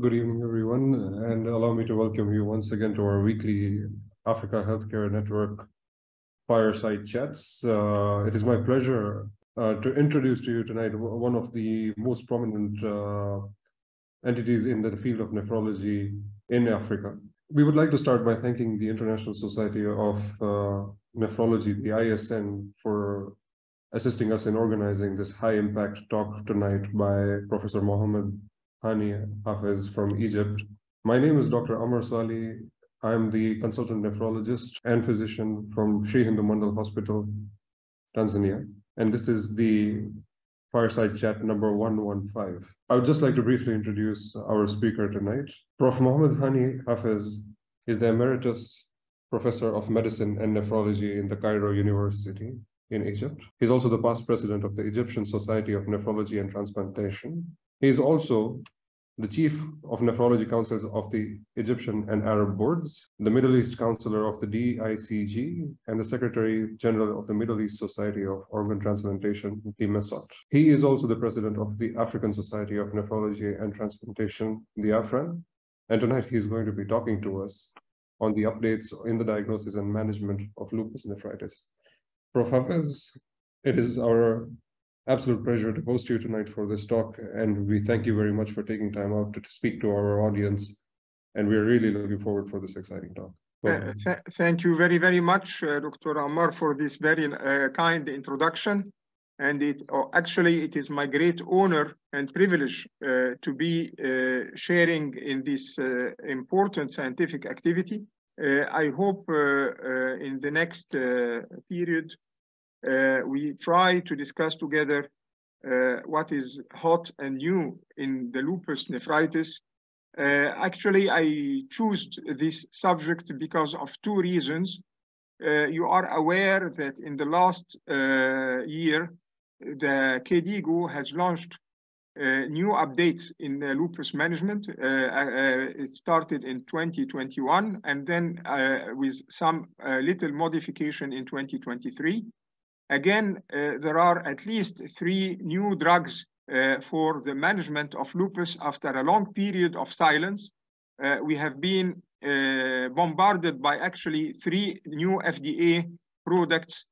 Good evening, everyone, and allow me to welcome you once again to our weekly Africa Healthcare Network Fireside Chats. It is my pleasure to introduce to you tonight one of the most prominent entities in the field of nephrology in Africa. We would like to start by thanking the International Society of Nephrology, the ISN, for assisting us in organizing this high-impact talk tonight by Professor Mohamed Hany Hafez from Egypt. My name is Dr. Amr Sali. I'm the consultant nephrologist and physician from Sri Hindu Mandal Hospital, Tanzania. And this is the Fireside Chat number 115. I would just like to briefly introduce our speaker tonight. Prof. Mohamed Hany Hafez is the Emeritus Professor of Medicine and Nephrology in the Cairo University in Egypt. He's also the past president of the Egyptian Society of Nephrology and Transplantation. He's also the Chief of Nephrology Councils of the Egyptian and Arab Boards, the Middle East Counselor of the DICG, and the Secretary General of the Middle East Society of Organ Transplantation, the MESOT. He is also the President of the African Society of Nephrology and Transplantation, the AFRAN, and tonight he's going to be talking to us on the updates in the diagnosis and management of lupus nephritis. Prof. Hafez, it is our absolute pleasure to host you tonight for this talk, and we thank you very much for taking time out to speak to our audience, and we're really looking forward for this exciting talk. Thank you very, very much, Dr. Amr, for this very kind introduction. And it is my great honor and privilege to be sharing in this important scientific activity. I hope in the next period, we try to discuss together what is hot and new in the lupus nephritis. Actually, I chose this subject because of two reasons. You are aware that in the last year, the KDIGO has launched new updates in lupus management. It started in 2021 and then with some little modification in 2023. Again, there are at least three new drugs for the management of lupus after a long period of silence. We have been bombarded by actually three new FDA products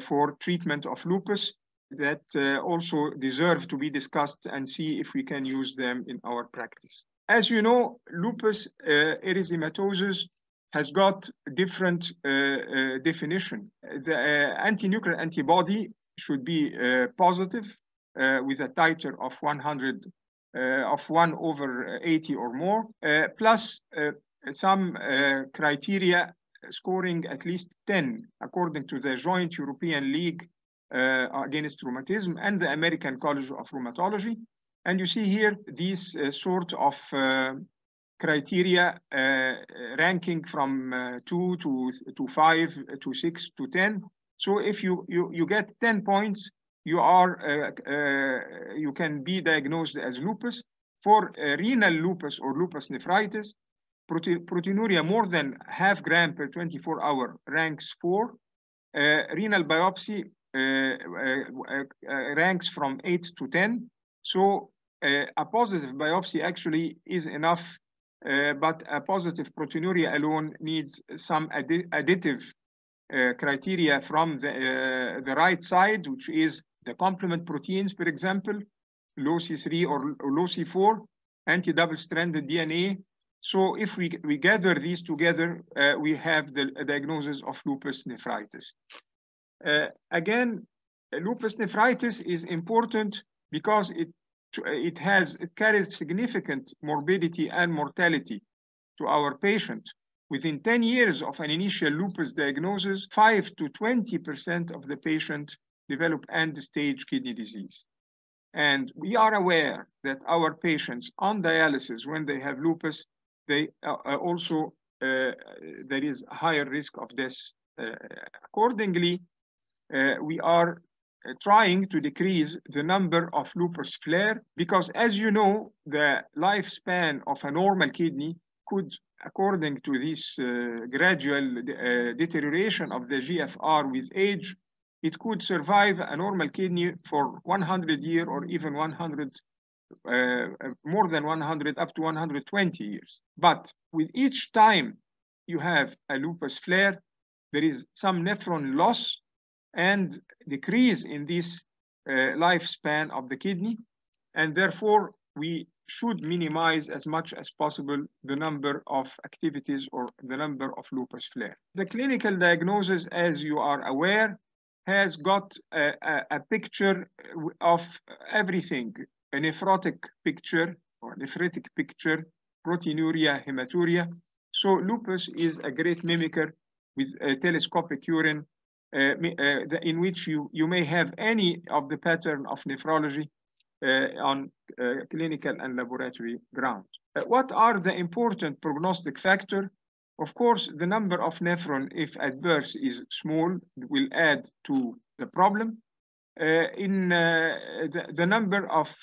for treatment of lupus that also deserve to be discussed and see if we can use them in our practice. As you know, lupus erythematosus has got different definition. The antinuclear antibody should be positive with a titer of 1 over 80 or more, plus some criteria scoring at least 10, according to the Joint European League Against Rheumatism and the American College of Rheumatology. And you see here these sort of criteria ranking from 2 to 5 to 6 to 10. So if you get 10 points, you can be diagnosed as lupus. For renal lupus or lupus nephritis, proteinuria more than half gram per 24 hour ranks 4. Renal biopsy ranks from 8 to 10. So a positive biopsy actually is enough. But a positive proteinuria alone needs some additive criteria from the right side, which is the complement proteins, for example, low C3 or low C4, anti-double-stranded DNA. So if we gather these together, we have the diagnosis of lupus nephritis. Again, lupus nephritis is important because it carries significant morbidity and mortality to our patient. Within 10 years of an initial lupus diagnosis, 5 to 20% of the patient develop end-stage kidney disease. And we are aware that our patients on dialysis, when they have lupus, they also, there is a higher risk of death. Accordingly, we are trying to decrease the number of lupus flare, because as you know, the lifespan of a normal kidney could, according to this gradual deterioration of the GFR with age, it could survive a normal kidney for 100 years or even 100 more than 100, up to 120 years. But with each time you have a lupus flare, there is some nephron loss and decrease in this lifespan of the kidney. And therefore, we should minimize as much as possible the number of activities or the number of lupus flare. The clinical diagnosis, as you are aware, has got a picture of everything, a nephrotic picture or nephritic picture, proteinuria, hematuria. So lupus is a great mimicker with a telescopic urine in which you may have any of the pattern of nephrology on clinical and laboratory ground. What are the important prognostic factors? Of course, the number of nephrons, if at birth is small, will add to the problem. The number of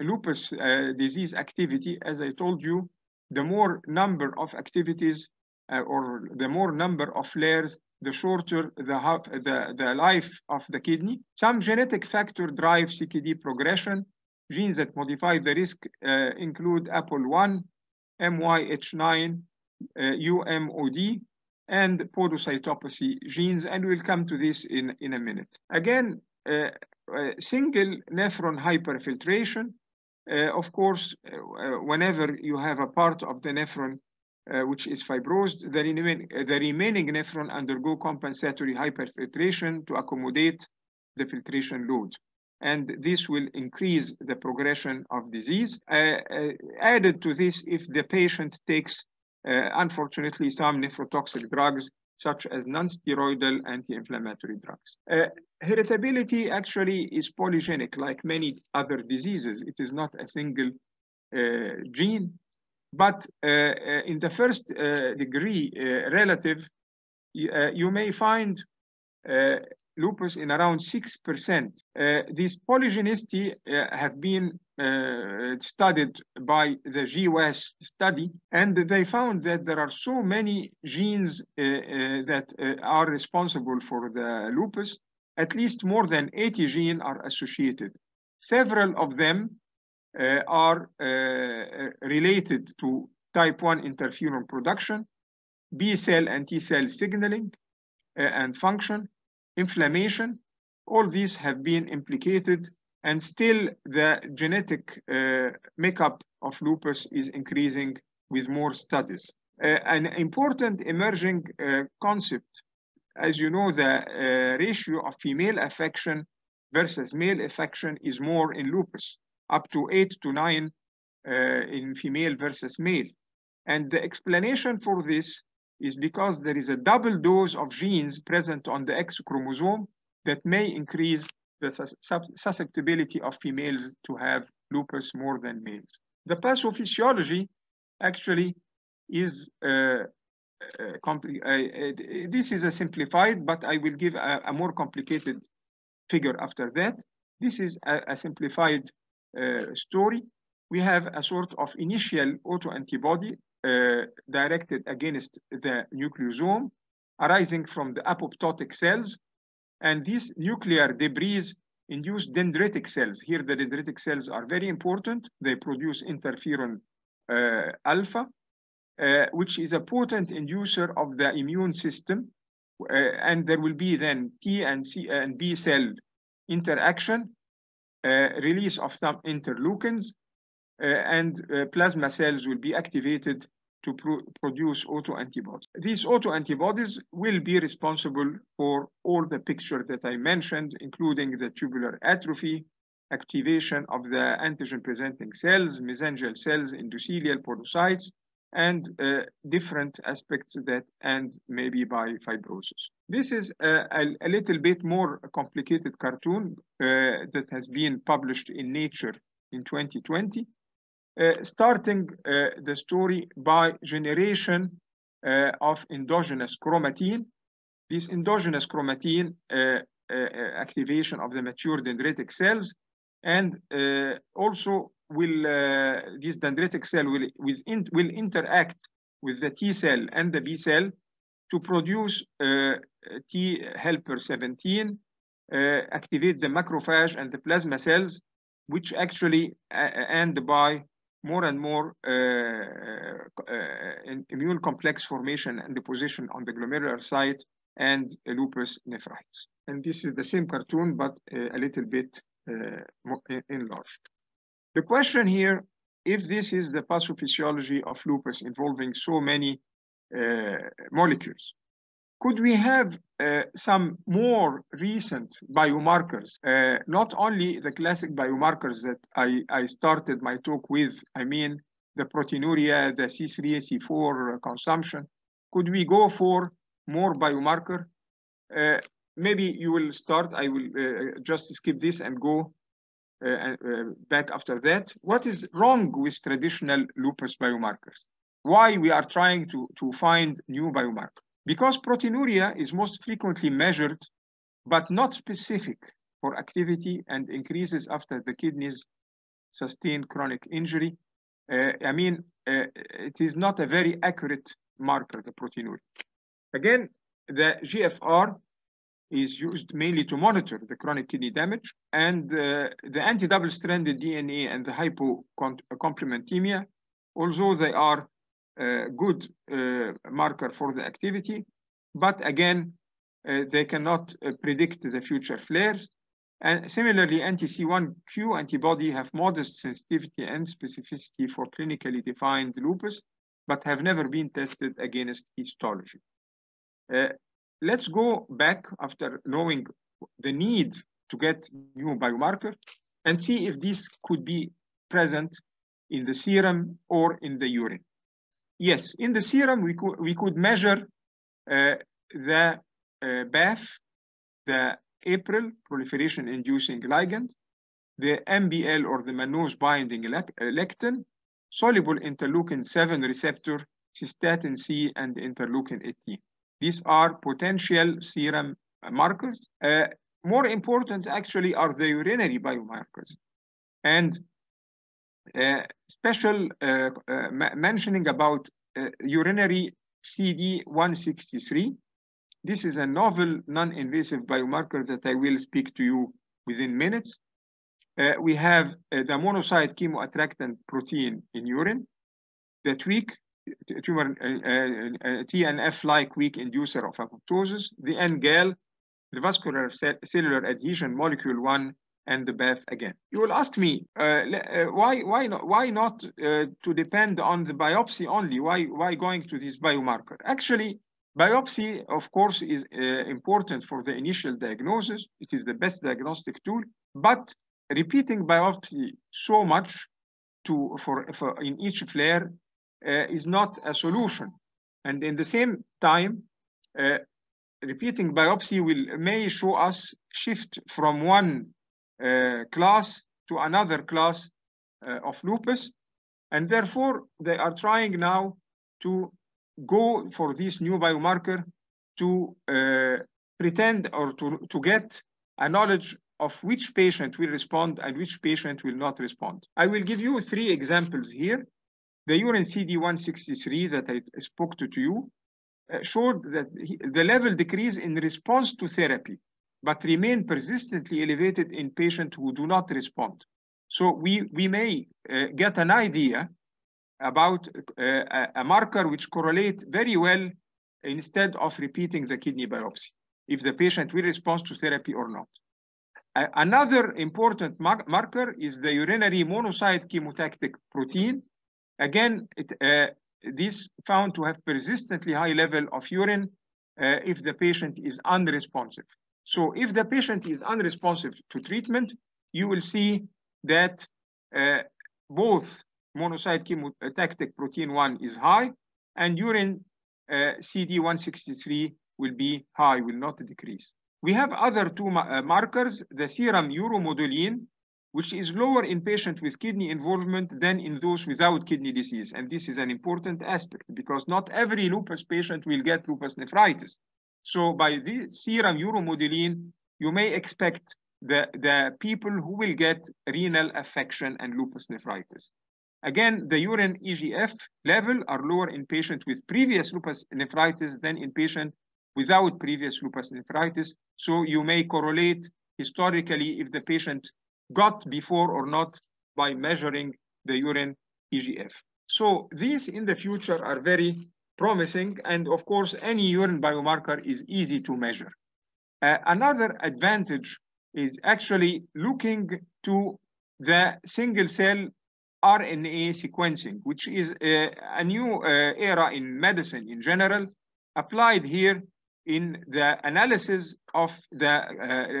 lupus disease activity, as I told you, the more number of activities or the more number of flares, the shorter the life of the kidney. Some genetic factor drive CKD progression. Genes that modify the risk include APOL1, MYH9, UMOD, and podocytopathy genes, and we'll come to this in a minute. Again, single nephron hyperfiltration. Of course, whenever you have a part of the nephron which is fibrosed, the remaining nephron undergo compensatory hyperfiltration to accommodate the filtration load. And this will increase the progression of disease. Added to this, if the patient takes, unfortunately, some nephrotoxic drugs, such as non-steroidal anti-inflammatory drugs. Heritability actually is polygenic, like many other diseases. It is not a single gene, but in the first degree relative, you may find lupus in around 6%. These polygenicity have been studied by the GWAS study, and they found that there are so many genes that are responsible for the lupus. At least more than 80 genes are associated. Several of them are related to type 1 interferon production, B cell and T cell signaling and function, inflammation. All these have been implicated, and still the genetic makeup of lupus is increasing with more studies. An important emerging concept, as you know, the ratio of female affection versus male affection is more in lupus, up to 8 to 9 in female versus male. And the explanation for this is because there is a double dose of genes present on the X chromosome that may increase the susceptibility of females to have lupus more than males. The pathophysiology actually is, this is a simplified, but I will give a more complicated figure after that. This is a simplified story. We have a sort of initial autoantibody directed against the nucleosome arising from the apoptotic cells, and these nuclear debris induce dendritic cells. Here the dendritic cells are very important. They produce interferon alpha, which is a potent inducer of the immune system, and there will be then T and C and B cell interaction, release of some interleukins, and plasma cells will be activated to produce autoantibodies. These autoantibodies will be responsible for all the picture that I mentioned, including the tubular atrophy, activation of the antigen-presenting cells, mesangial cells, endothelial podocytes, and different aspects that end maybe by fibrosis. This is a little bit more complicated cartoon that has been published in Nature in 2020. Starting the story by generation of endogenous chromatin. This endogenous chromatin activation of the mature dendritic cells, and also will this dendritic cell will interact with the T cell and the B cell to produce T helper 17, activate the macrophage and the plasma cells, which actually end by more and more immune complex formation and deposition on the glomerular site and lupus nephritis. And this is the same cartoon, but a little bit enlarged. The question here, if this is the pathophysiology of lupus involving so many molecules, could we have some more recent biomarkers, not only the classic biomarkers that I started my talk with, I mean, the proteinuria, the C3, C4 consumption? Could we go for more biomarker? Maybe you will start, I will just skip this and go back after that. What is wrong with traditional lupus biomarkers? Why we are trying to find new biomarkers? Because proteinuria is most frequently measured, but not specific for activity, and increases after the kidneys sustain chronic injury. I mean, it is not a very accurate marker, the proteinuria. Again, the GFR is used mainly to monitor the chronic kidney damage, and the anti-double-stranded DNA and the hypocomplementemia, although they are good marker for the activity, but again, they cannot predict the future flares. And similarly, anti-C1q antibody have modest sensitivity and specificity for clinically defined lupus, but have never been tested against histology. Let's go back after knowing the need to get new biomarker and see if this could be present in the serum or in the urine. Yes, in the serum, we could measure the BAF, the APRIL, proliferation-inducing ligand, the MBL or the mannose-binding lectin, soluble interleukin-7 receptor, cystatin C, and interleukin-18. These are potential serum markers. More important, actually, are the urinary biomarkers. And special mentioning about urinary CD163. This is a novel non-invasive biomarker that I will speak to you within minutes. We have the monocyte chemoattractant protein in urine, the TWEAK, tumor TNF-like weak inducer of apoptosis, the NGAL, the vascular cellular adhesion molecule 1, and the BAF again. You will ask me, why not to depend on the biopsy only? Why going to this biomarker? Actually, biopsy, of course, is important for the initial diagnosis. It is the best diagnostic tool, but repeating biopsy so much for in each flare is not a solution. And in the same time, repeating biopsy may show us shift from one class to another class of lupus, and therefore they are trying now to go for this new biomarker to pretend or to get a knowledge of which patient will respond and which patient will not respond. I will give you three examples here. The urine CD163 that I spoke to you showed that the level decreased in response to therapy, but remain persistently elevated in patients who do not respond. So we may get an idea about a marker which correlates very well instead of repeating the kidney biopsy, if the patient will respond to therapy or not. Another important marker is the urinary monocyte chemotactic protein. Again, this found to have persistently high level of urine if the patient is unresponsive. So if the patient is unresponsive to treatment, you will see that both monocyte chemotactic protein 1 is high and urine CD163 will be high, will not decrease. We have other two markers, the serum uromodulin, which is lower in patients with kidney involvement than in those without kidney disease. And this is an important aspect because not every lupus patient will get lupus nephritis. So by the serum uromodulin, you may expect the people who will get renal affection and lupus nephritis. Again, the urine EGF level are lower in patients with previous lupus nephritis than in patients without previous lupus nephritis. So you may correlate historically if the patient got before or not by measuring the urine EGF. So these in the future are very promising, and of course any urine biomarker is easy to measure. Another advantage is actually looking to the single cell RNA sequencing, which is a new era in medicine in general, applied here in the analysis of the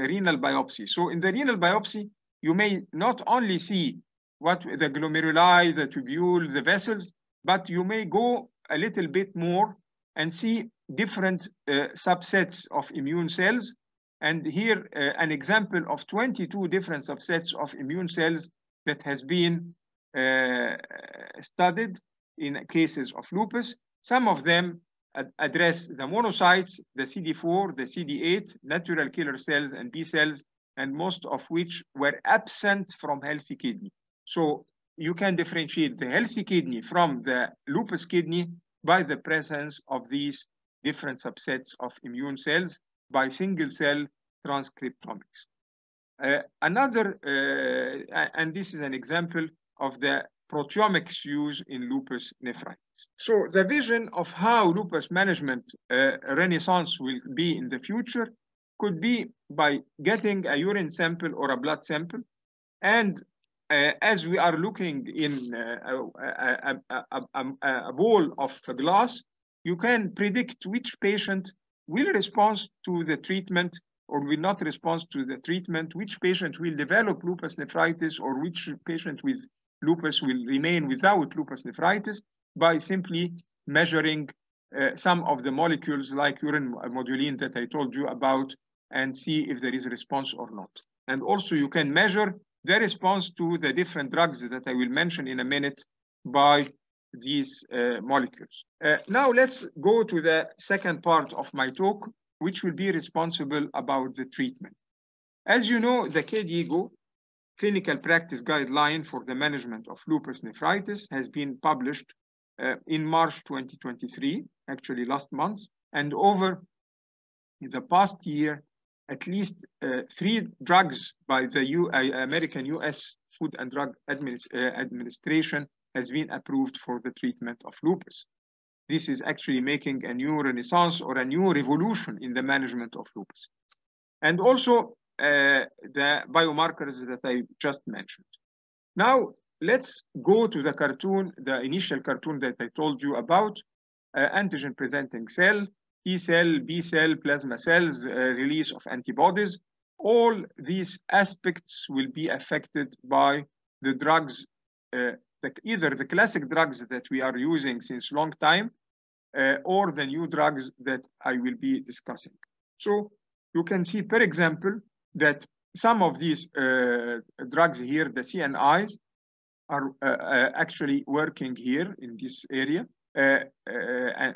renal biopsy. So in the renal biopsy, you may not only see what the glomeruli, the tubule, the vessels, but you may go a little bit more and see different subsets of immune cells. And here, an example of 22 different subsets of immune cells that has been studied in cases of lupus. Some of them address the monocytes, the CD4, the CD8, natural killer cells and B cells, and most of which were absent from healthy kidney. So you can differentiate the healthy kidney from the lupus kidney by the presence of these different subsets of immune cells by single cell transcriptomics. And this is an example of the proteomics used in lupus nephritis. So the vision of how lupus management renaissance will be in the future could be by getting a urine sample or a blood sample. And as we are looking in a bowl of glass, you can predict which patient will respond to the treatment or will not respond to the treatment, which patient will develop lupus nephritis or which patient with lupus will remain without lupus nephritis by simply measuring some of the molecules like urine modulin that I told you about and see if there is a response or not. And also you can measure the response to the different drugs that I will mention in a minute by these molecules. Now let's go to the second part of my talk, which will be responsible about the treatment. As you know, the KDIGO, Clinical Practice Guideline for the Management of Lupus Nephritis, has been published in March 2023, actually last month, and over the past year, at least three drugs by the American US Food and Drug Administration has been approved for the treatment of lupus. This is actually making a new renaissance or a new revolution in the management of lupus. And also the biomarkers that I just mentioned. Now, let's go to the cartoon, the initial cartoon that I told you about, antigen-presenting cell, T cell, B cell, plasma cells, release of antibodies. All these aspects will be affected by the drugs, either the classic drugs that we are using since long time or the new drugs that I will be discussing. So you can see, for example, that some of these drugs here, the CNIs, are actually working here in this area. And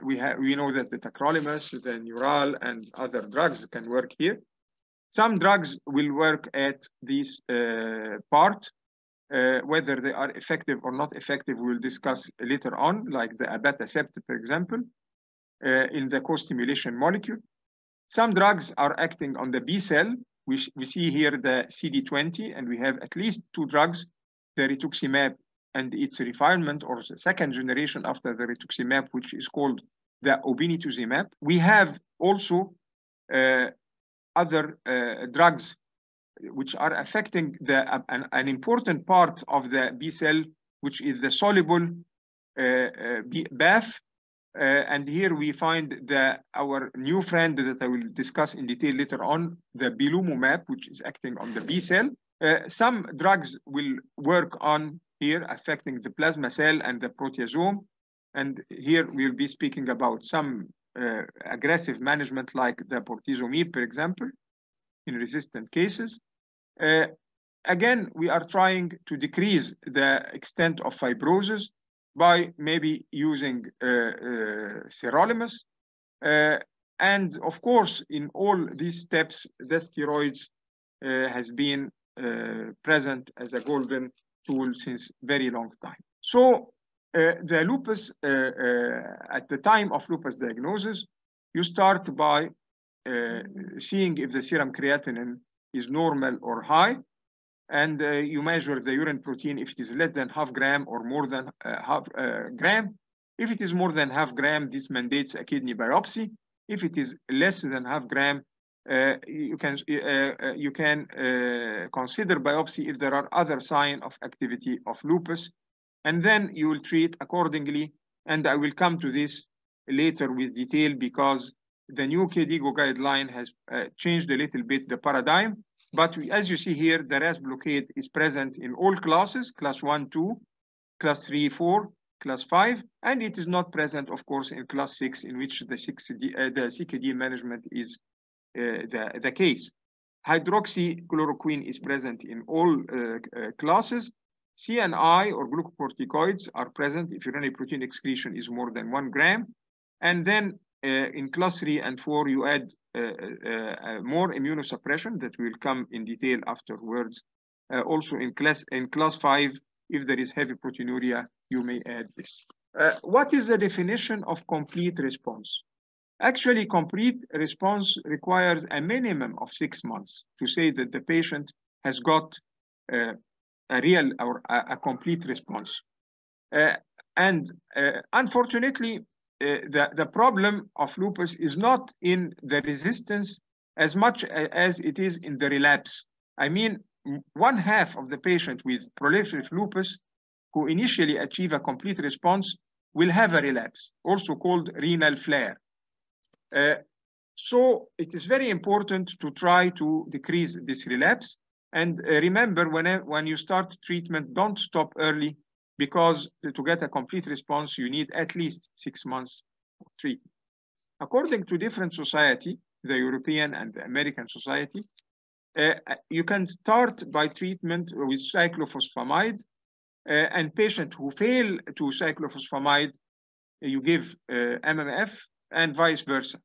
we know that the tacrolimus, the neural, and other drugs can work here. Some drugs will work at this part. Whether they are effective or not effective, we'll discuss later on, like the Abatacept, for example, in the co-stimulation molecule. Some drugs are acting on the B cell, which we see here the CD20, and we have at least two drugs, the Rituximab and its refinement, or the second generation after the Rituximab, which is called the Obinutuzumab. We have also other drugs which are affecting the, an important part of the B cell, which is the soluble BAF. And here we find our new friend that I will discuss in detail later on, the Belimumab, which is acting on the B cell. Some drugs will work on here, affecting the plasma cell and the proteasome. And here we'll be speaking about some aggressive management like the bortezomib, for example, in resistant cases. Again, we are trying to decrease the extent of fibrosis by maybe using sirolimus. And of course, in all these steps, the steroids has been present as a golden tool since very long time. So the lupus, at the time of lupus diagnosis, you start by seeing if the serum creatinine is normal or high. and you measure the urine protein if it is less than half gram or more than half gram. If it is more than half gram, this mandates a kidney biopsy. If it is less than half gram, you can consider biopsy if there are other signs of activity of lupus, and then you will treat accordingly. And I will come to this later with detail because the new KDIGO guideline has changed a little bit the paradigm. But we, as you see here, the RAS blockade is present in all classes, class 1, 2, class 3, 4, class 5, and it is not present, of course, in class 6, in which the CKD management is the case. Hydroxychloroquine is present in all classes. CNI or glucocorticoids are present if urinary protein excretion is more than 1 gram. And then in class 3 and 4, you add more immunosuppression that will come in detail afterwards. Also in class 5, if there is heavy proteinuria, you may add this. What is the definition of complete response? Actually, complete response requires a minimum of 6 months to say that the patient has got a real or a complete response. Unfortunately, the problem of lupus is not in the resistance as much as it is in the relapse. I mean, 1/2 of the patient with proliferative lupus who initially achieve a complete response will have a relapse, also called renal flare. So it is very important to try to decrease this relapse. And remember, when you start treatment, don't stop early, because to get a complete response, you need at least 6 months of treatment. According to different society, the European and the American society, you can start by treatment with cyclophosphamide, and patients who fail to cyclophosphamide, you give MMF and vice versa.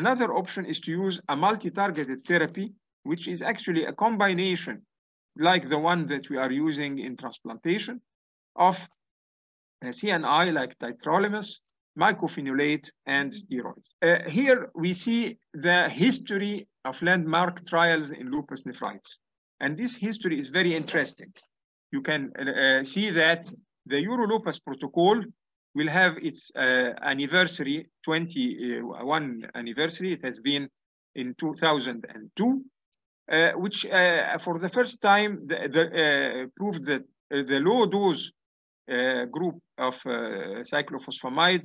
Another option is to use a multi-targeted therapy, which is actually a combination like the one that we are using in transplantation of CNI like tacrolimus, mycophenolate, and steroids. Here we see the history of landmark trials in lupus nephritis. And this history is very interesting. You can see that the Euro-Lupus protocol will have its anniversary, 21 anniversary. It has been in 2002. Which for the first time proved that the low dose group of cyclophosphamide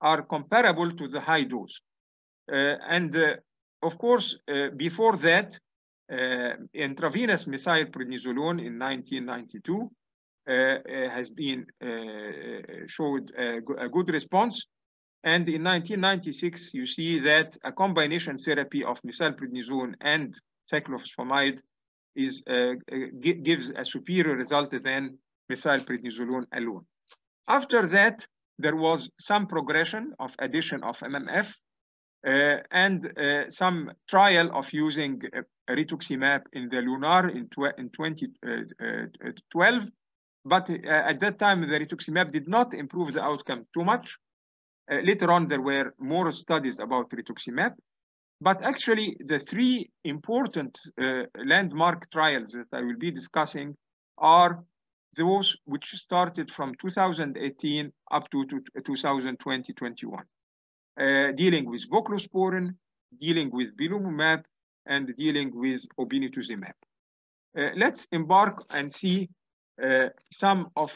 are comparable to the high dose. Of course, before that, intravenous methylprednisolone in 1992 has been showed a good response. And in 1996, you see that a combination therapy of methylprednisolone and cyclophosphamide gives a superior result than methylprednisolone alone. After that, there was some progression of addition of MMF and some trial of using rituximab in the LUNAR in 2012. But at that time, the rituximab did not improve the outcome too much. Later on, there were more studies about rituximab. But actually, the three important landmark trials that I will be discussing are those which started from 2018 up to 2020-21, dealing with voclosporin, dealing with belimumab, and dealing with obinutuzumab. Let's embark and see some of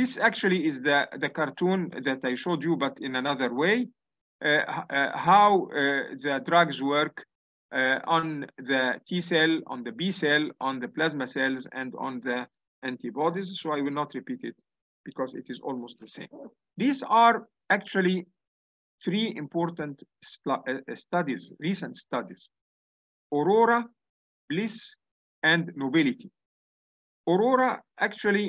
this. Actually, is the cartoon that I showed you, but in another way. How the drugs work on the T cell, on the B cell, on the plasma cells, and on the antibodies. So I will not repeat it because it is almost the same. These are actually three important studies, recent studies: Aurora, Bliss, and Nobility. Aurora actually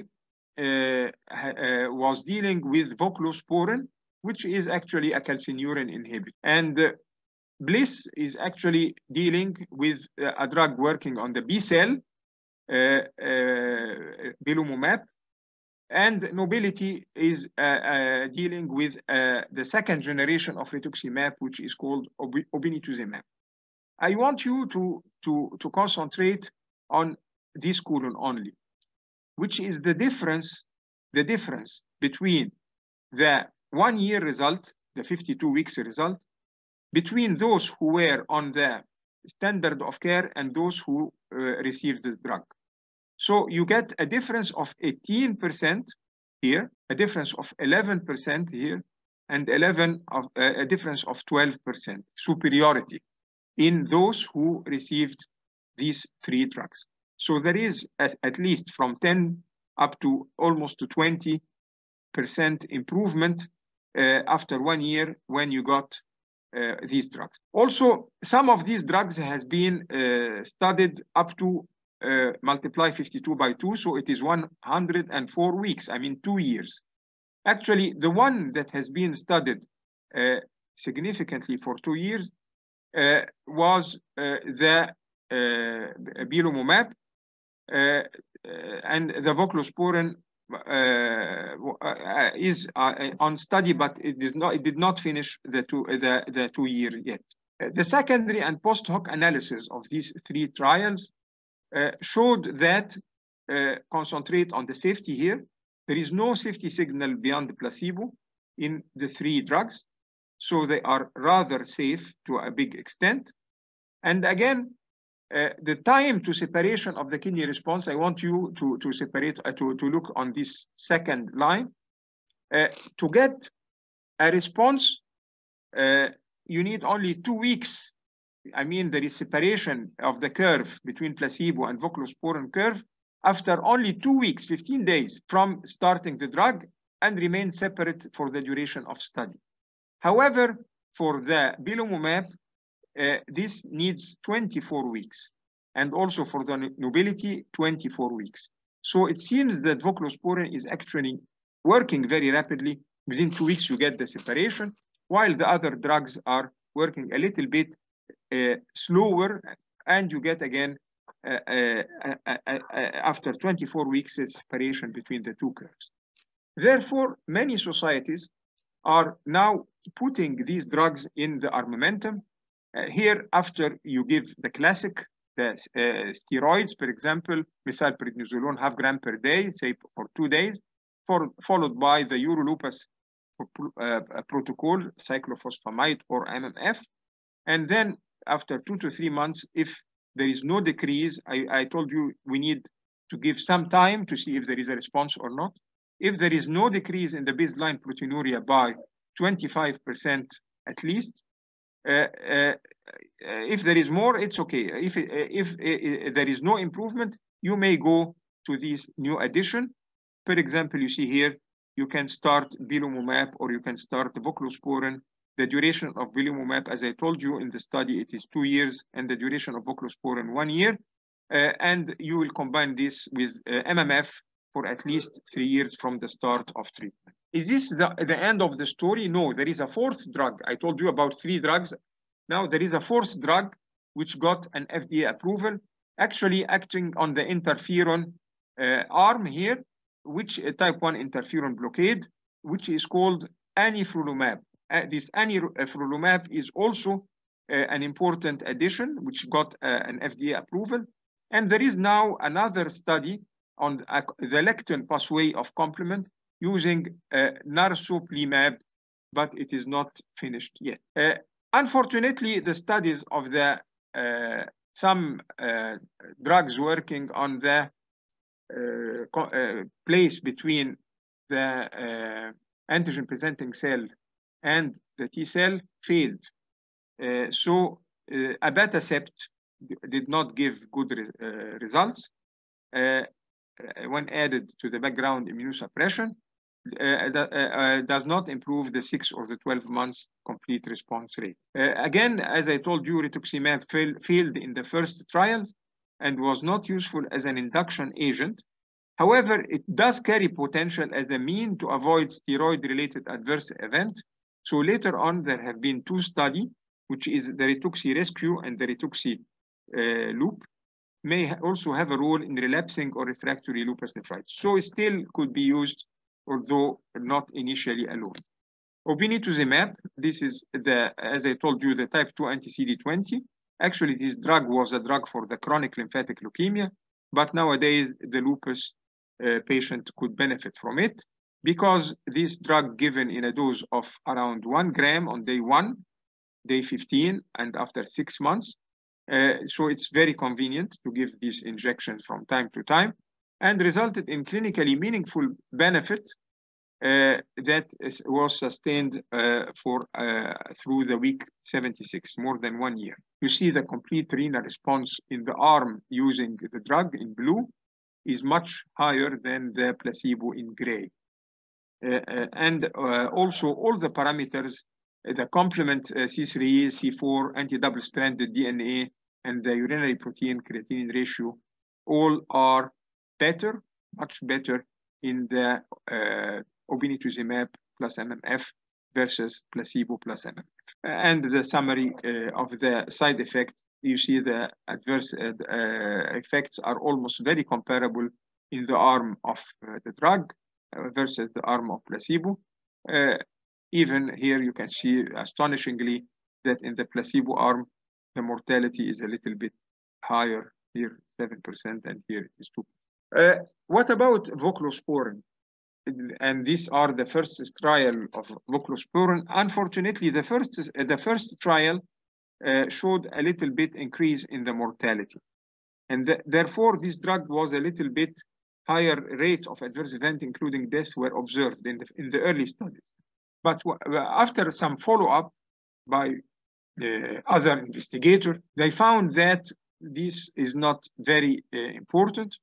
was dealing with voclosporin, which is actually a calcineurin inhibitor. And Bliss is actually dealing with a drug working on the B cell, belimumab, and Nobility is dealing with the second generation of rituximab, which is called obinutuzumab. I want you to concentrate on this colon only, which is the difference between the 1 year result, the 52 weeks result, between those who were on the standard of care and those who received the drug. So you get a difference of 18% here, a difference of 11% here, and a difference of 12% superiority in those who received these three drugs. So there is at least from 10 up to almost to 20% improvement after 1 year when you got these drugs. Also, some of these drugs has been studied up to multiply 52 by 2, so it is 104 weeks, I mean 2 years. Actually, the one that has been studied significantly for 2 years was the Belimumab and the Voclosporin is on study, but it did not finish the 2 year yet. The secondary and post hoc analysis of these three trials showed that concentrate on the safety here. There is no safety signal beyond the placebo in the three drugs, so they are rather safe to a big extent. And again, the time to separation of the kidney response, I want you to separate, to look on this second line. To get a response, you need only 2 weeks. I mean, there is separation of the curve between placebo and voclosporin curve after only 2 weeks, 15 days from starting the drug, and remain separate for the duration of study. However, for the belimumab, this needs 24 weeks, and also for the nobility, 24 weeks. So it seems that voclosporin is actually working very rapidly. Within 2 weeks, you get the separation, while the other drugs are working a little bit slower, and you get again, after 24 weeks, a separation between the two curves. Therefore, many societies are now putting these drugs in the armamentarium. Here, after you give the classic, the steroids, for example, methylprednisolone, 0.5 g/day, say for 2 days, followed by the Euro-Lupus protocol, cyclophosphamide or MMF. And then after 2 to 3 months, if there is no decrease, I told you we need to give some time to see if there is a response or not. If there is no decrease in the baseline proteinuria by 25% at least, if there is more, it's okay. If there is no improvement, you may go to this new addition. For example, you see here, you can start belimumab or you can start voclosporin. The duration of belimumab, as I told you in the study, it is 2 years, and the duration of voclosporin 1 year. And you will combine this with MMF for at least 3 years from the start of treatment. Is this the end of the story? No, there is a fourth drug. I told you about three drugs. Now there is a fourth drug which got an FDA approval, actually acting on the interferon arm here, which type 1 interferon blockade, which is called Anifrolumab. This Anifrolumab is also an important addition, which got an FDA approval. And there is now another study on the lectin pathway of complement, using narsoplimab, but it is not finished yet. Unfortunately, the studies of the some drugs working on the place between the antigen-presenting cell and the T cell failed. So Abatacept did not give good results when added to the background immunosuppression. Does not improve the 6 or the 12 months complete response rate. Again, as I told you, rituximab failed in the first trial and was not useful as an induction agent. However, it does carry potential as a mean to avoid steroid-related adverse event. So later on, there have been two studies, which is the rituxi rescue and the rituxi loop, may also have a role in relapsing or refractory lupus nephritis. So it still could be used, although not initially alone. Obinutuzumab, this is, as I told you, the type 2 anti-CD20, Actually, this drug was a drug for the chronic lymphatic leukemia, but nowadays the lupus patient could benefit from it because this drug given in a dose of around 1 gram on day 1, day 15, and after 6 months. So it's very convenient to give these injections from time to time and resulted in clinically meaningful benefit that was sustained through the week 76, more than 1 year. You see the complete renal response in the arm using the drug in blue is much higher than the placebo in gray. Also all the parameters, the complement C3, C4, anti-double-stranded DNA, and the urinary protein creatinine ratio, all are better, much better in the obinutuzumab plus MMF versus placebo plus MMF. And the summary of the side effect, you see the adverse effects are almost very comparable in the arm of the drug versus the arm of placebo. Even here you can see astonishingly that in the placebo arm, the mortality is a little bit higher, here 7% and here it is 2%. What about voclosporin? And these are the first trial of voclosporin. Unfortunately, the first trial showed a little bit increase in the mortality. And therefore, this drug was a little bit higher rates of adverse event, including death, were observed in the early studies. But after some follow-up by the other investigator, they found that this is not very important.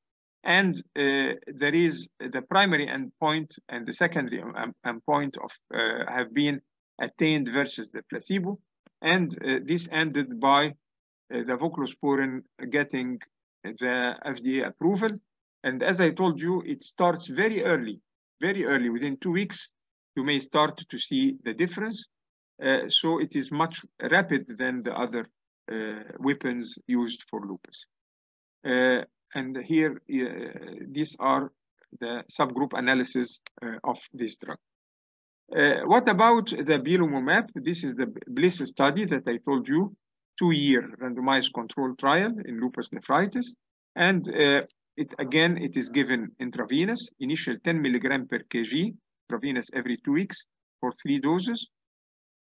And there is the primary endpoint and the secondary endpoint have been attained versus the placebo. And this ended by the voclosporin getting the FDA approval. And as I told you, it starts very early, within 2 weeks, you may start to see the difference. So it is much rapid than the other weapons used for lupus. And here, these are the subgroup analysis of this drug. What about the Belimumab? This is the Bliss study that I told you, 2-year randomized control trial in lupus nephritis. And it is given intravenous, initial 10 milligram per kg, intravenous every 2 weeks for 3 doses.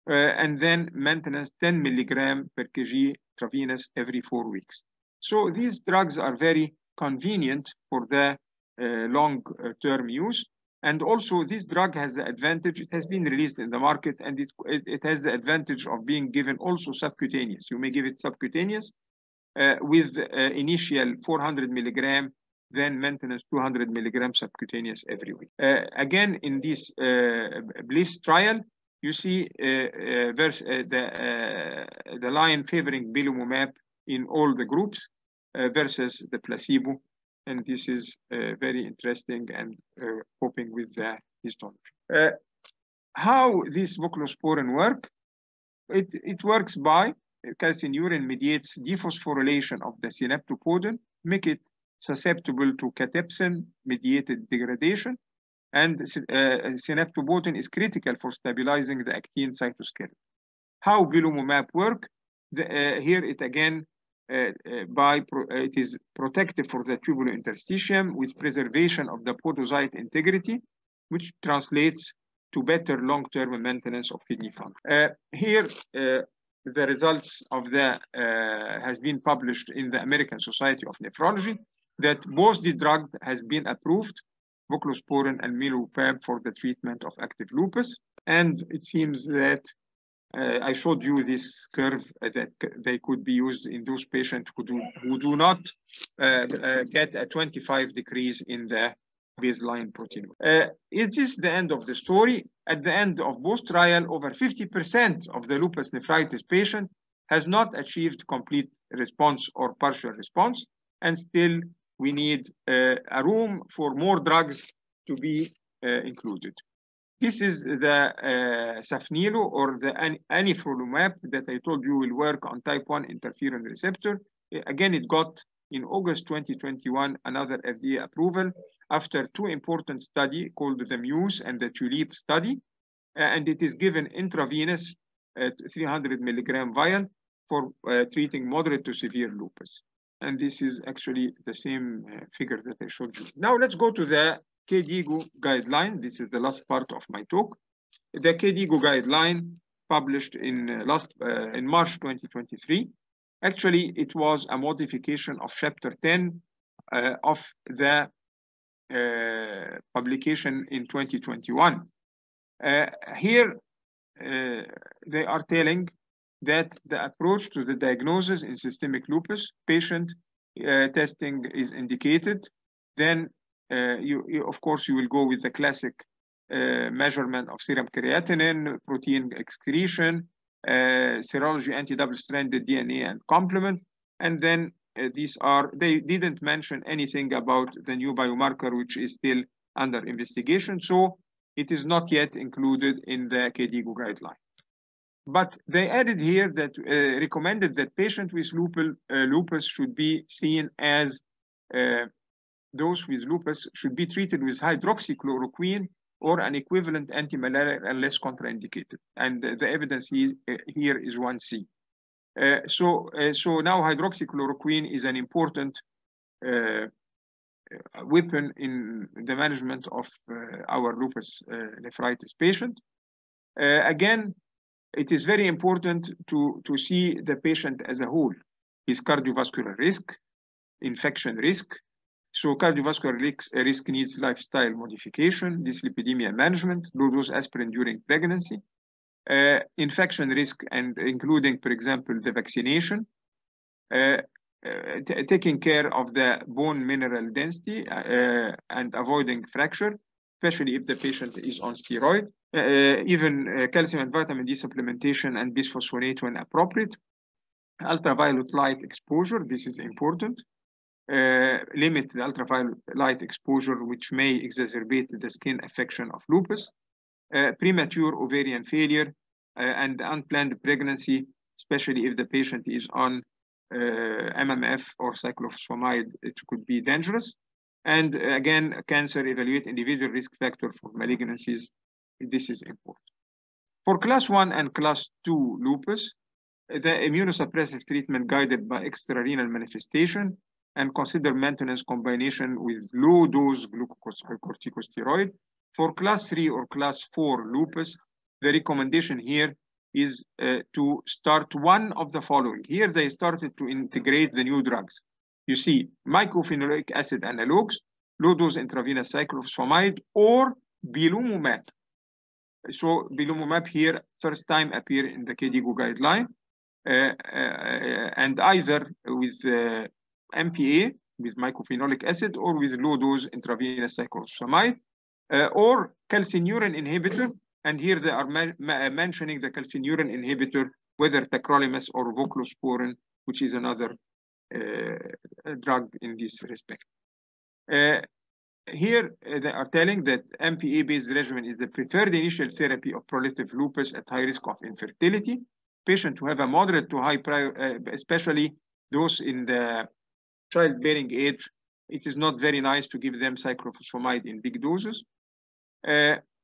And then maintenance 10 milligram per kg, intravenous every 4 weeks. So these drugs are very convenient for the long-term use. And also this drug has the advantage, it has been released in the market and it has the advantage of being given also subcutaneous. You may give it subcutaneous with initial 400 milligram, then maintenance 200 milligram subcutaneous every week. Again, in this Bliss trial, you see the line favoring Belimumab in all the groups versus the placebo. And this is very interesting and coping with the histology. How this voclosporin work? It works by calcineurin mediates dephosphorylation of the synaptopodin, make it susceptible to catepsin-mediated degradation. And synaptopodin is critical for stabilizing the actin cytoskeleton. How Belimumab work? Here it again, it is protective for the tubulointerstitium with preservation of the podocyte integrity, which translates to better long-term maintenance of kidney function. Here, the results of the has been published in the American Society of Nephrology that both the drug has been approved, voclosporin and Belimumab, for the treatment of active lupus. And it seems that I showed you this curve that they could be used in those patients who do not get a 25% decrease in the baseline protein. Is this the end of the story? At the end of both trials, over 50% of the lupus nephritis patient has not achieved complete response or partial response. And still, we need a room for more drugs to be included. This is the Safnilo or the Anifrolumab that I told you will work on type 1 interferon receptor. Again, it got in August 2021 another FDA approval after 2 important studies called the MUSE and the TULIP study. And it is given intravenous at 300 milligram vial for treating moderate to severe lupus. And this is actually the same figure that I showed you. Now let's go to the KDIGO guideline. This is the last part of my talk. The KDIGO guideline published in March 2023. Actually, it was a modification of Chapter 10 of the publication in 2021. Here, they are telling that the approach to the diagnosis in systemic lupus, patient testing is indicated. Then, you will go with the classic measurement of serum creatinine, protein excretion, serology, anti-double-stranded DNA, and complement. And then they didn't mention anything about the new biomarker, which is still under investigation. So it is not yet included in the KDIGO guideline. But they added here that recommended that patients with lupus should be seen as those with lupus should be treated with hydroxychloroquine or an equivalent antimalarial unless contraindicated. And the evidence here is 1C. So now hydroxychloroquine is an important weapon in the management of our lupus nephritis patient. Again, it is very important to see the patient as a whole, his cardiovascular risk, infection risk. So cardiovascular risk needs lifestyle modification, dyslipidemia management, low-dose aspirin during pregnancy, infection risk, and including, for example, the vaccination, taking care of the bone mineral density and avoiding fracture, especially if the patient is on steroid, even calcium and vitamin D supplementation and bisphosphonate when appropriate, ultraviolet light exposure, this is important, limit the ultraviolet light exposure which may exacerbate the skin affection of lupus, premature ovarian failure and unplanned pregnancy, especially if the patient is on MMF or cyclophosphamide, it could be dangerous. And again, cancer, evaluate individual risk factor for malignancies. This is important. For class 1 and class 2 lupus, the immunosuppressive treatment guided by extrarenal manifestation and consider maintenance combination with low-dose glucocorticosteroid. For class 3 or class 4 lupus, the recommendation here is to start one of the following. Here they started to integrate the new drugs. You see, mycophenolic acid analogs, low-dose intravenous cyclophosphamide, or belimumab. So belimumab here, first time appear in the KDIGO guideline, and either with MPA, with mycophenolic acid, or with low-dose intravenous cyclophosphamide, or calcineurin inhibitor. And here they are mentioning the calcineurin inhibitor, whether tacrolimus or voclosporin, which is another drug in this respect. Here they are telling that MPA-based regimen is the preferred initial therapy of proliferative lupus at high risk of infertility. Patients who have a moderate to high prior, especially those in the childbearing age, it is not very nice to give them cyclophosphamide in big doses.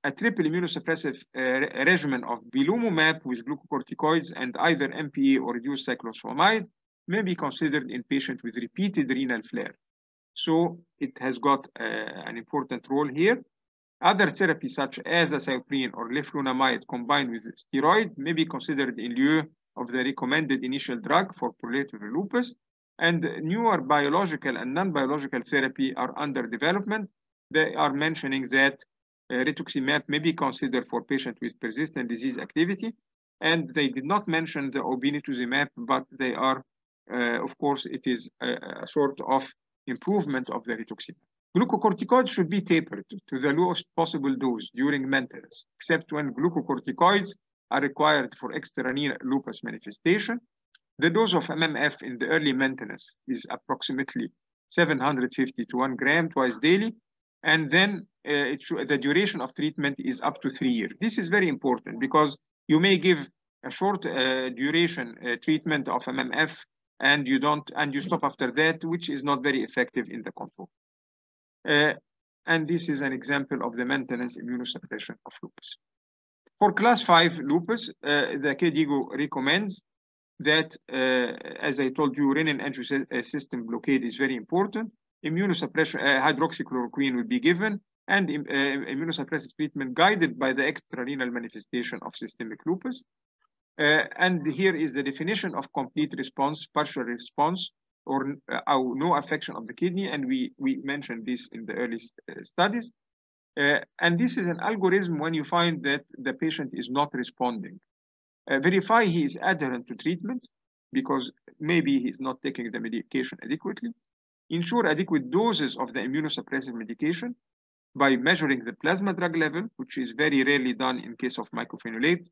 A triple immunosuppressive regimen of belimumab with glucocorticoids and either MPA or reduced cyclophosphamide may be considered in patients with repeated renal flare. So it has got an important role here. Other therapies such as azathioprine or leflunomide combined with steroid may be considered in lieu of the recommended initial drug for proliferative lupus. And newer biological and non-biological therapy are under development. They are mentioning that rituximab may be considered for patients with persistent disease activity. And they did not mention the obinutuzumab, but they are, of course, it is a sort of improvement of the rituximab. Glucocorticoids should be tapered to the lowest possible dose during maintenance, except when glucocorticoids are required for extrarenal lupus manifestation. The dose of MMF in the early maintenance is approximately 750 to 1 gram twice daily. And then the duration of treatment is up to 3 years. This is very important because you may give a short duration treatment of MMF and you stop after that, which is not very effective in the control. And this is an example of the maintenance immunosuppression of lupus. For class 5 lupus, the KDIGO recommends that, as I told you, renin-angiotensin system blockade is very important. Immunosuppression, hydroxychloroquine will be given, and immunosuppressive treatment guided by the extrarenal manifestation of systemic lupus. And here is the definition of complete response, partial response, or no affection of the kidney, and we mentioned this in the early studies. And this is an algorithm when you find that the patient is not responding. Verify he is adherent to treatment, because maybe he's not taking the medication adequately. Ensure adequate doses of the immunosuppressive medication by measuring the plasma drug level, which is very rarely done in case of mycophenolate.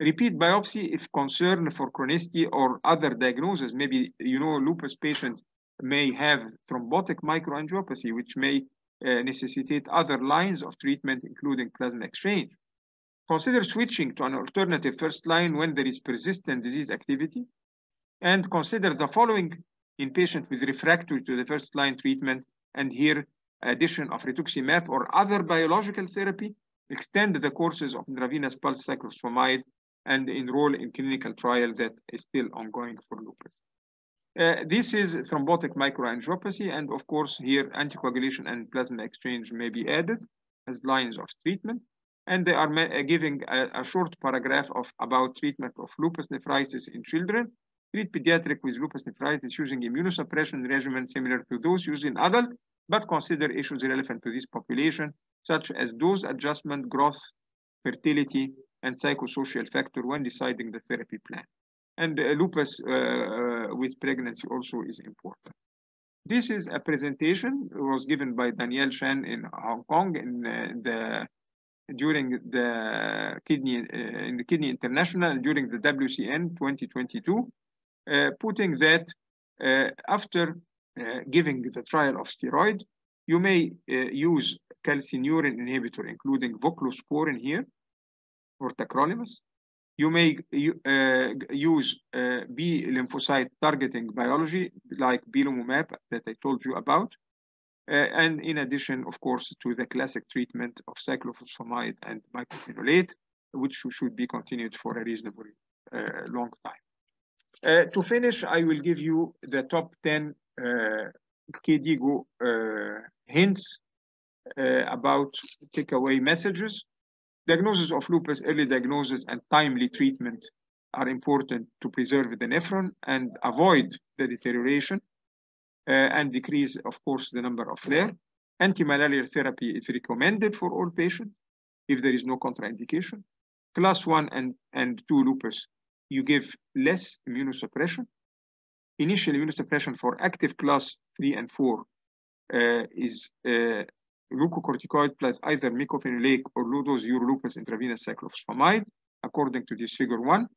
Repeat biopsy if concern for chronicity or other diagnosis. Maybe, you know, lupus patient may have thrombotic microangiopathy, which may necessitate other lines of treatment, including plasma exchange. Consider switching to an alternative first line when there is persistent disease activity, and consider the following in patient with refractory to the first line treatment, and here addition of rituximab or other biological therapy. Extend the courses of intravenous pulse cyclophosphamide and enroll in clinical trial that is still ongoing for lupus. This is thrombotic microangiopathy, and of course here anticoagulation and plasma exchange may be added as lines of treatment. And they are giving a short paragraph about treatment of lupus nephritis in children. Treat pediatric with lupus nephritis using immunosuppression regimen similar to those used in adult, but consider issues relevant to this population, such as dose adjustment, growth, fertility, and psychosocial factor when deciding the therapy plan. And lupus with pregnancy also is important. This is a presentation that was given by Danielle Shan in Hong Kong in during the Kidney International during the WCN 2022, putting that after giving the trial of steroid, you may use calcineurin inhibitor, including voclosporin here or tacrolimus. You may use B lymphocyte targeting biology like belimumab that I told you about. And in addition, of course, to the classic treatment of cyclophosphamide and mycophenolate, which should be continued for a reasonably long time. To finish, I will give you the top 10 KDIGO hints about takeaway messages. Diagnosis of lupus, early diagnosis, and timely treatment are important to preserve the nephron and avoid the deterioration. And decrease, of course, the number of flare. Anti-malarial therapy is recommended for all patients if there is no contraindication. Class 1 and 2 lupus, you give less immunosuppression. Initial immunosuppression for active class 3 and 4 is glucocorticoid plus either mycophenolate or low-dose urolupus intravenous cyclophosphamide, according to this figure 1.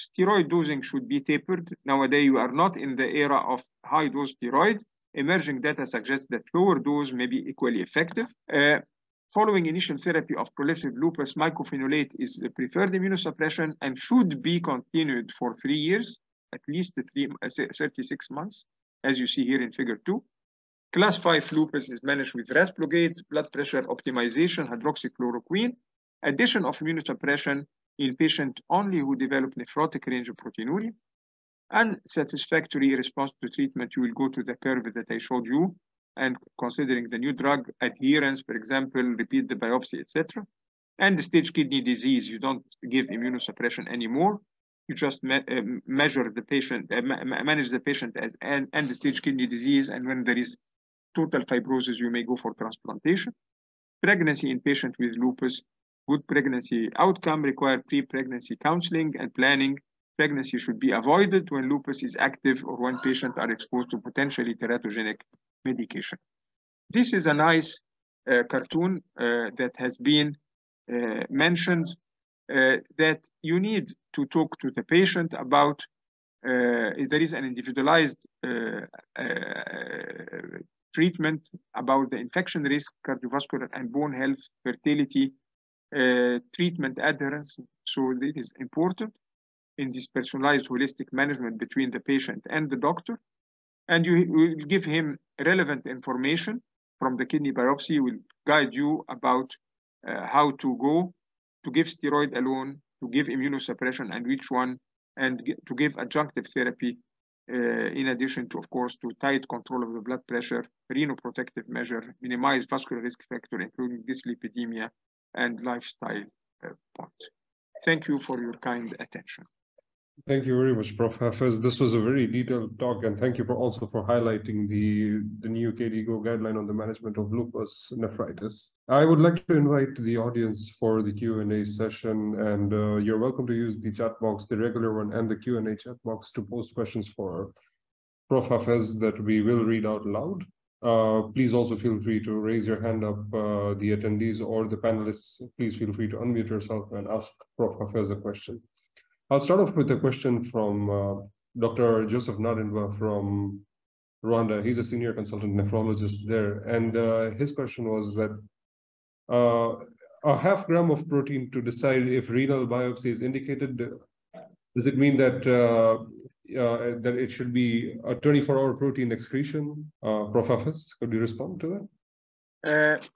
Steroid dosing should be tapered. Nowadays, you are not in the era of high-dose steroid. Emerging data suggests that lower dose may be equally effective. Following initial therapy of proliferative lupus, mycophenolate is the preferred immunosuppression and should be continued for 3 years, at least 36 months, as you see here in figure 2. Class 5 lupus is managed with Resplogate, blood pressure optimization, hydroxychloroquine, addition of immunosuppression in patients only who develop nephrotic range of proteinuria. Unsatisfactory response to treatment, you will go to the curve that I showed you, and considering the new drug adherence, for example, repeat the biopsy, etc. And the stage kidney disease, you don't give immunosuppression anymore. You just measure the patient, manage the patient as end stage kidney disease, and when there is total fibrosis, you may go for transplantation. Pregnancy in patients with lupus, good pregnancy outcome require pre-pregnancy counseling and planning. Pregnancy should be avoided when lupus is active or when patients are exposed to potentially teratogenic medication. This is a nice cartoon that has been mentioned that you need to talk to the patient about if there is an individualized treatment about the infection risk, cardiovascular and bone health, fertility, treatment adherence. So it is important in this personalized holistic management between the patient and the doctor. And you will give him relevant information from the kidney biopsy, will guide you about how to go, to give steroid alone, to give immunosuppression, and which one and to give adjunctive therapy in addition to, of course, to tight control of the blood pressure, renoprotective measure, minimize vascular risk factor, including dyslipidemia and lifestyle point. Thank you for your kind attention. Thank you very much, Prof. Hafez. This was a very detailed talk, and thank you for also for highlighting the new KDIGO guideline on the management of lupus nephritis. I would like to invite the audience for the Q&A session, and you're welcome to use the chat box, the regular one, and the Q&A chat box to post questions for Prof. Hafez that we will read out loud. Please also feel free to raise your hand up, the attendees or the panelists. Please feel free to unmute yourself and ask Prof. Hafez a question. I'll start off with a question from Dr. Joseph Narindwa from Rwanda. He's a senior consultant nephrologist there. And his question was that a half gram of protein to decide if renal biopsy is indicated, does it mean that that it should be a 24-hour protein excretion? Prof. Hafez, could you respond to that?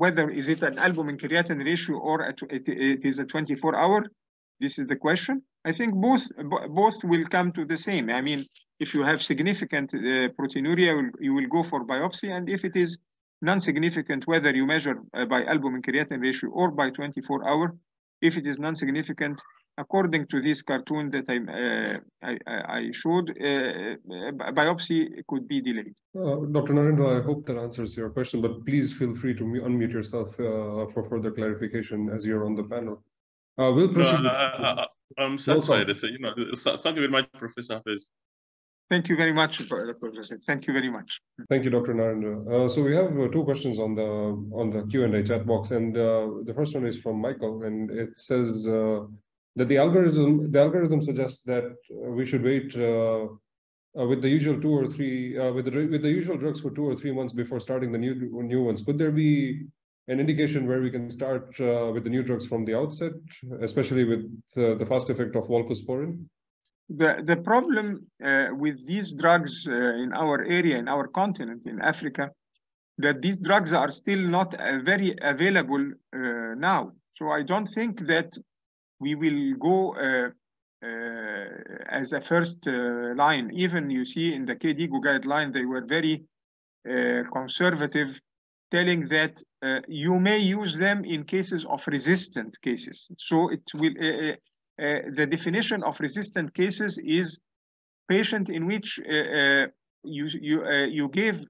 Whether is it an albumin creatinine ratio or it is a 24-hour, this is the question. I think both will come to the same. I mean, if you have significant proteinuria, you will go for biopsy, and if it is non-significant, whether you measure by albumin creatinine ratio or by 24-hour, if it is non-significant, according to this cartoon that I showed, biopsy could be delayed. Dr. Narendra, I hope that answers your question, but please feel free to unmute yourself for further clarification as you're on the panel. We'll proceed. I'm satisfied. You know, thank you very much, Professor Hafez. Thank you very much, Professor. Thank you very much. Thank you, Dr. Narendra. So we have two questions on the Q&A chat box, and the first one is from Michael, and it says that the algorithm suggests that we should wait with the usual usual drugs for 2 or 3 months before starting the new ones. Could there be an indication where we can start with the new drugs from the outset, especially with the fast effect of Voclosporin? The problem with these drugs in our area, in our continent, in Africa, that these drugs are still not very available now. So I don't think that we will go as a first line. Even you see in the KDIGO guideline, they were very conservative, telling that you may use them in cases of resistant cases. So it will, the definition of resistant cases is patient in which you gave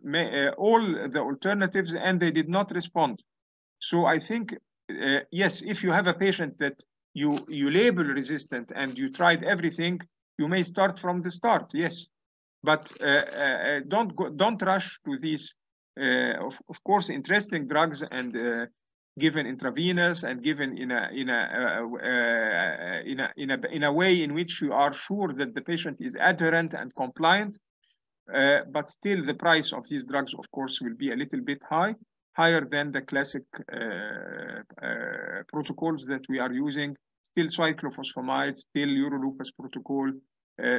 all the alternatives and they did not respond. So I think, yes, if you have a patient that you label resistant and you tried everything, you may start from the start, yes. But don't rush to these, of course, interesting drugs and given intravenous and given in a way in which you are sure that the patient is adherent and compliant. But still, the price of these drugs, of course, will be a little bit higher than the classic protocols that we are using, still cyclophosphamide, still Euro-Lupus protocol,